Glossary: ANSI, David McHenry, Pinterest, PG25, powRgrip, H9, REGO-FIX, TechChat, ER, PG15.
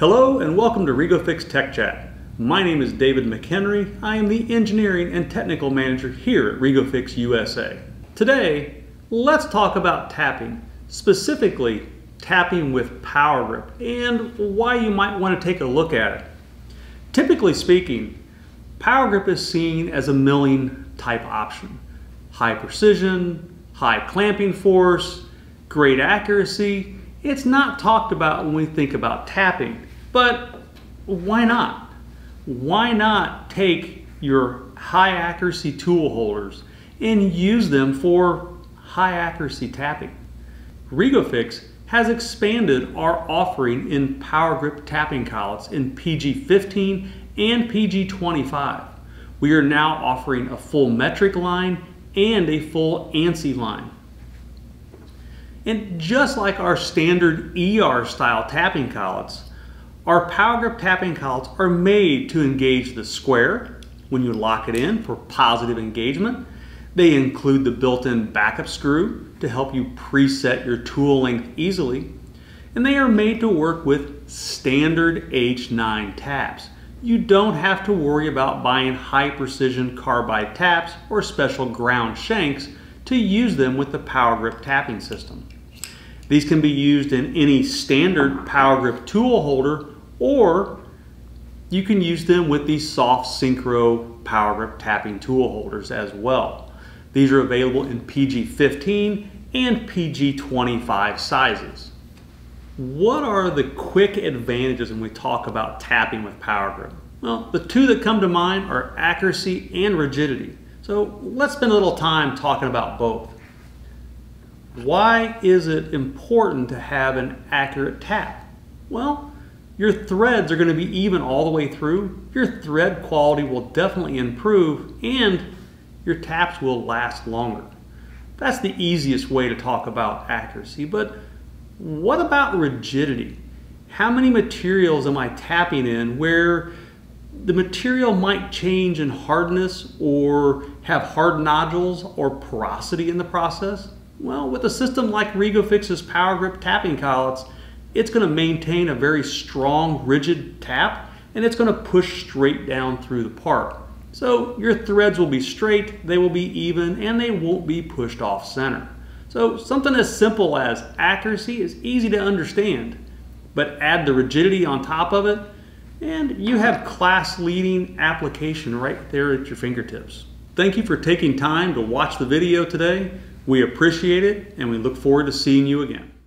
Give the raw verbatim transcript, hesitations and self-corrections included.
Hello and welcome to REGO-FIX Tech Chat. My name is David McHenry. I am the Engineering and Technical Manager here at REGO-FIX U S A. Today, let's talk about tapping, specifically tapping with powRgrip and why you might want to take a look at it. Typically speaking, powRgrip is seen as a milling type option. High precision, high clamping force, great accuracy. It's not talked about when we think about tapping, but why not? Why not take your high accuracy tool holders and use them for high accuracy tapping? REGO-FIX has expanded our offering in powRgrip tapping collets in P G fifteen and P G twenty-five. We are now offering a full metric line and a full ANSI line. And just like our standard E R style tapping collets, our powRgrip tapping collets are made to engage the square when you lock it in for positive engagement. They include the built-in backup screw to help you preset your tool length easily. And they are made to work with standard H nine taps. You don't have to worry about buying high precision carbide taps or special ground shanks to use them with the powRgrip tapping system. These can be used in any standard powRgrip tool holder, or you can use them with the soft synchro powRgrip tapping tool holders as well. These are available in P G fifteen and P G twenty-five sizes. What are the quick advantages when we talk about tapping with powRgrip? Well, the two that come to mind are accuracy and rigidity. So let's spend a little time talking about both. Why is it important to have an accurate tap? Well, your threads are going to be even all the way through. Your thread quality will definitely improve and your taps will last longer. That's the easiest way to talk about accuracy, but what about rigidity? How many materials am I tapping in where the material might change in hardness or have hard nodules or porosity in the process? Well, with a system like REGO-FIX's powRgrip tapping collets, it's going to maintain a very strong, rigid tap, and it's going to push straight down through the part. So your threads will be straight, they will be even, and they won't be pushed off center. So something as simple as accuracy is easy to understand, but add the rigidity on top of it, and you have class-leading application right there at your fingertips. Thank you for taking time to watch the video today. We appreciate it, and we look forward to seeing you again.